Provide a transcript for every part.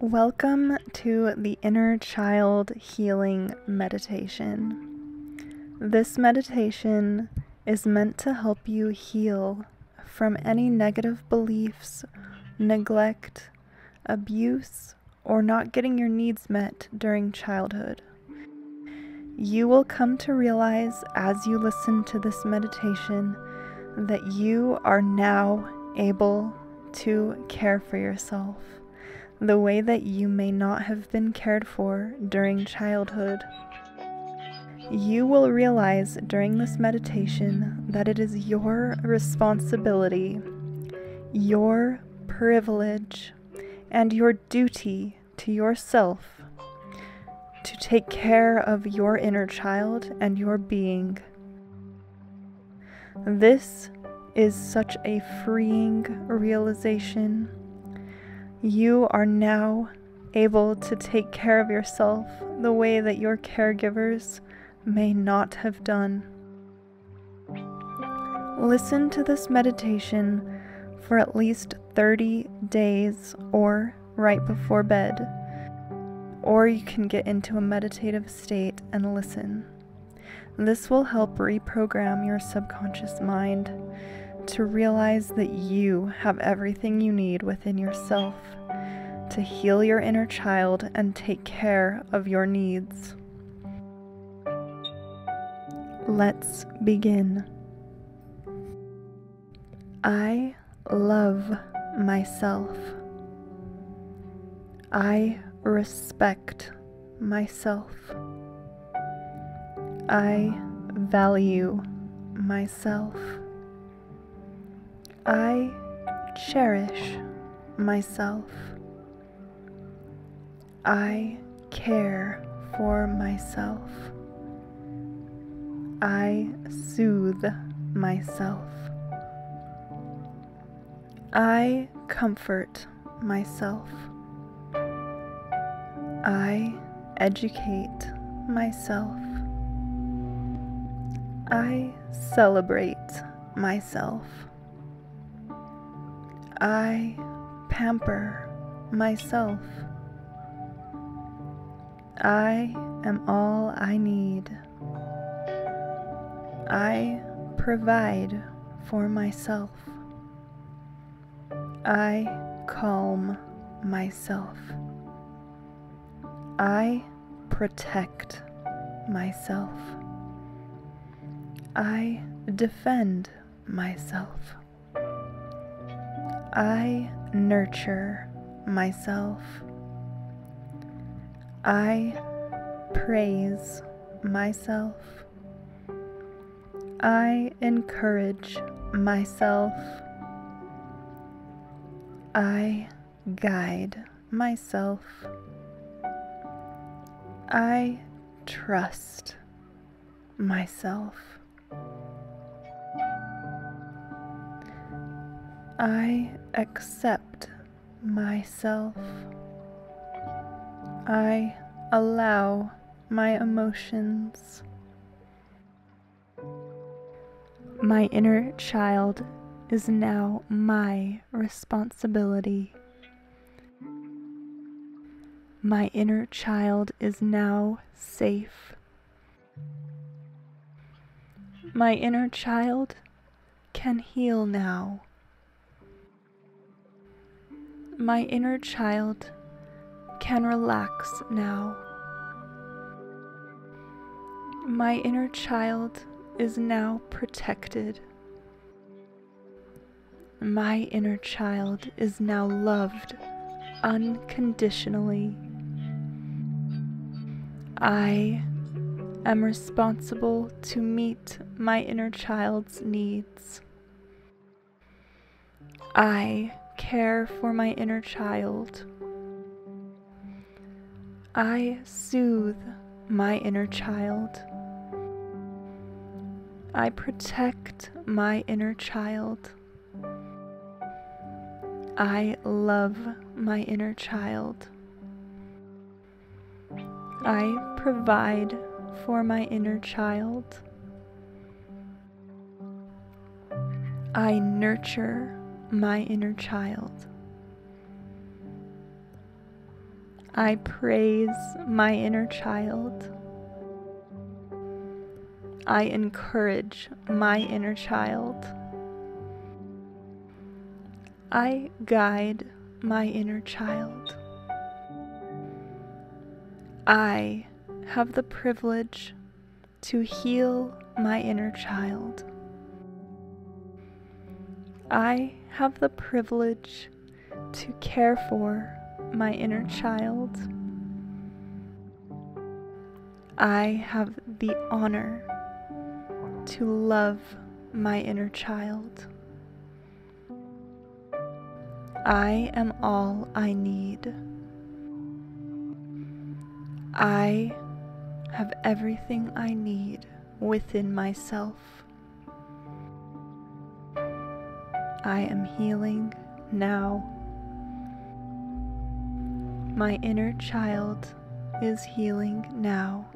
Welcome to the Inner Child Healing Meditation. This meditation is meant to help you heal from any negative beliefs, neglect, abuse, or not getting your needs met during childhood. You will come to realize as you listen to this meditation that you are now able to care for yourself the way that you may not have been cared for during childhood. You will realize during this meditation that it is your responsibility, your privilege, and your duty to yourself to take care of your inner child and your being. This is such a freeing realization. You are now able to take care of yourself the way that your caregivers may not have done. Listen to this meditation for at least 30 days or right before bed, or you can get into a meditative state and listen. This will help reprogram your subconscious mind to realize that you have everything you need within yourself to heal your inner child and take care of your needs. Let's begin. I love myself. I respect myself. I value myself. I cherish myself. I care for myself. I soothe myself. I comfort myself. I educate myself. I celebrate myself. I pamper myself. I am all I need. I provide for myself. I calm myself. I protect myself. I defend myself. I nurture myself. I praise myself. I encourage myself. I guide myself. I trust myself. I accept myself. I allow my emotions. My inner child is now my responsibility. My inner child is now safe. My inner child can heal now. My inner child can relax now. My inner child is now protected. My inner child is now loved unconditionally. I am responsible to meet my inner child's needs. I care for my inner child. I soothe my inner child. I protect my inner child. I love my inner child. I provide for my inner child. I nurture my inner child. I praise my inner child. I encourage my inner child. I guide my inner child. I have the privilege to heal my inner child. I have the privilege to care for my inner child. I have the honor to love my inner child. I am all I need. I have everything I need within myself. I am healing now. My inner child is healing now.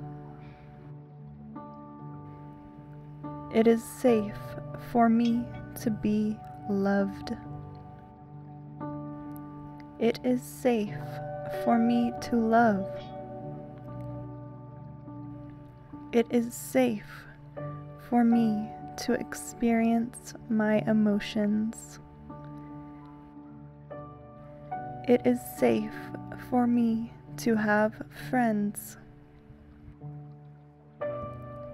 It is safe for me to be loved. It is safe for me to love. It is safe for me to experience my emotions. It is safe for me to have friends.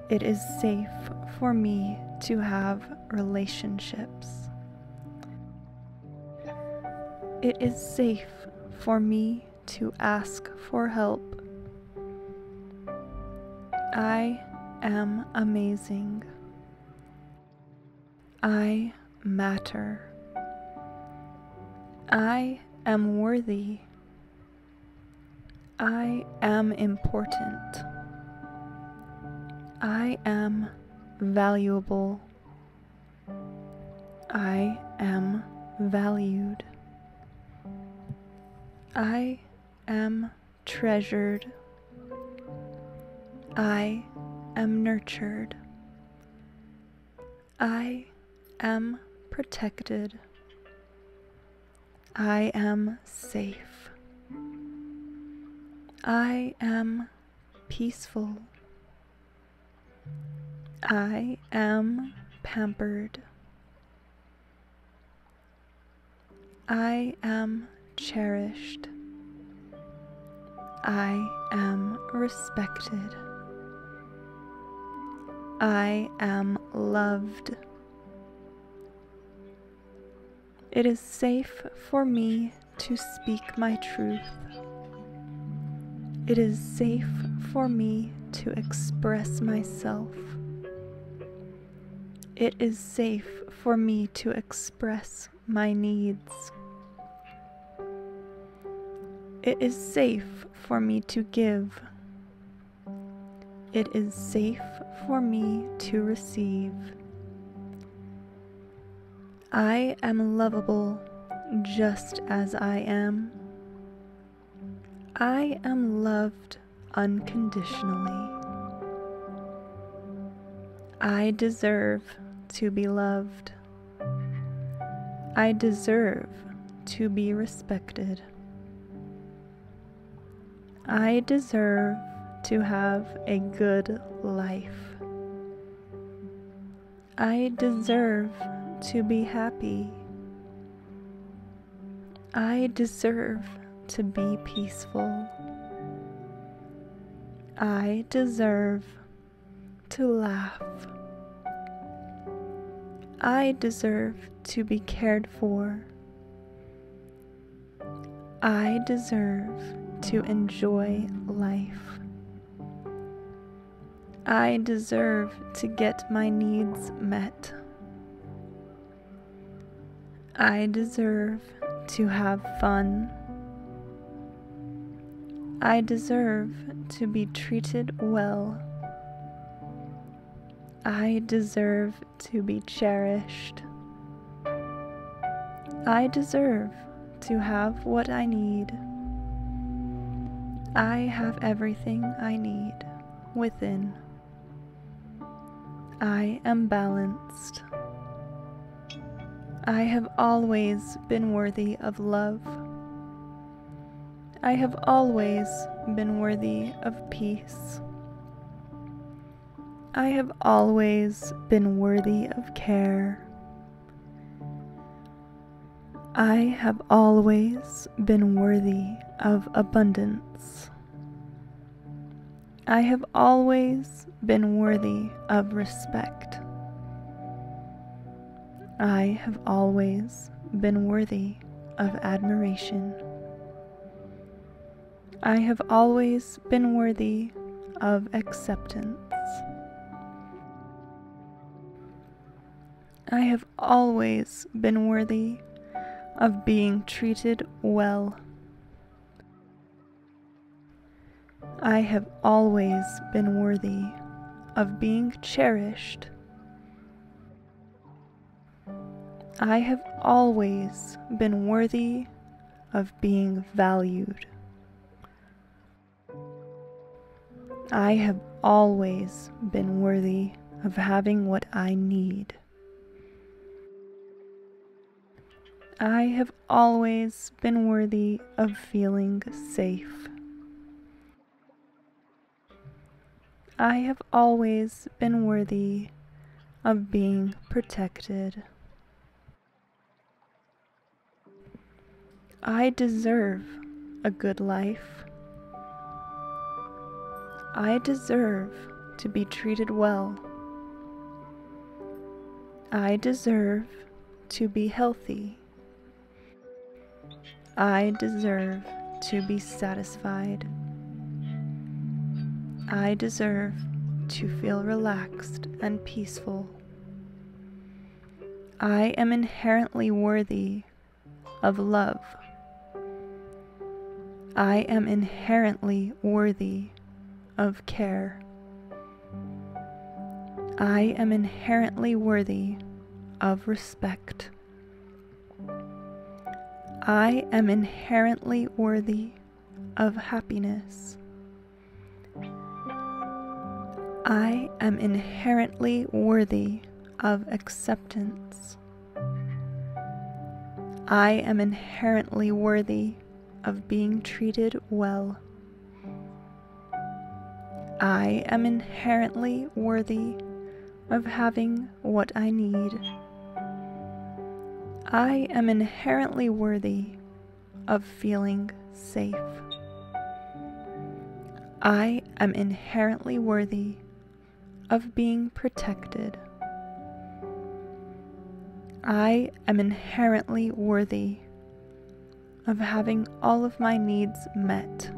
It is safe for me to have relationships. It is safe for me to ask for help. I am amazing. I matter. I am worthy. I am important. I am valuable. I am valued. I am treasured. I am nurtured. I am protected. I am safe. I am peaceful. I am pampered. I am cherished. I am respected. I am loved. It is safe for me to speak my truth. It is safe for me to express myself. It is safe for me to express my needs. It is safe for me to give. It is safe for me to receive. I am lovable just as I am. I am loved unconditionally. I deserve to be loved. I deserve to be respected. I deserve to have a good life. I deserve to be happy. I deserve to be peaceful. I deserve to laugh. I deserve to be cared for. I deserve to enjoy life. I deserve to get my needs met. I deserve to have fun. I deserve to be treated well. I deserve to be cherished. I deserve to have what I need. I have everything I need within. I am balanced. I have always been worthy of love. I have always been worthy of peace. I have always been worthy of care. I have always been worthy of abundance. I have always been worthy of respect. I have always been worthy of admiration. I have always been worthy of acceptance. I have always been worthy of being treated well. I have always been worthy of being cherished. I have always been worthy of being valued. I have always been worthy of having what I need. I have always been worthy of feeling safe. I have always been worthy of being protected. I deserve a good life. I deserve to be treated well. I deserve to be healthy. I deserve to be satisfied. I deserve to feel relaxed and peaceful. I am inherently worthy of love. I am inherently worthy of care. I am inherently worthy of respect. I am inherently worthy of happiness. I am inherently worthy of acceptance. I am inherently worthy of being treated well. I am inherently worthy of having what I need. I am inherently worthy of feeling safe. I am inherently worthy of being protected. I am inherently worthy of having all of my needs met.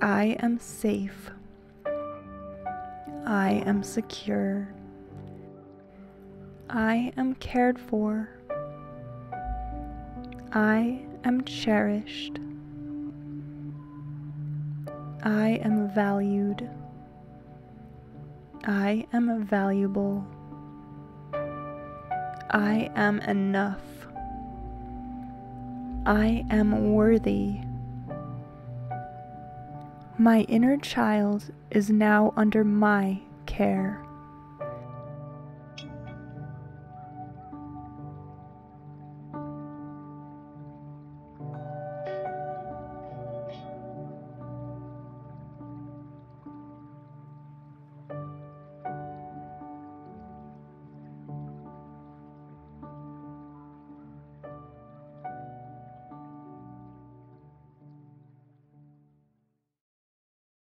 I am safe. I am secure. I am cared for. I am cherished. I am valued. I am valuable. I am enough. I am worthy. My inner child is now under my care.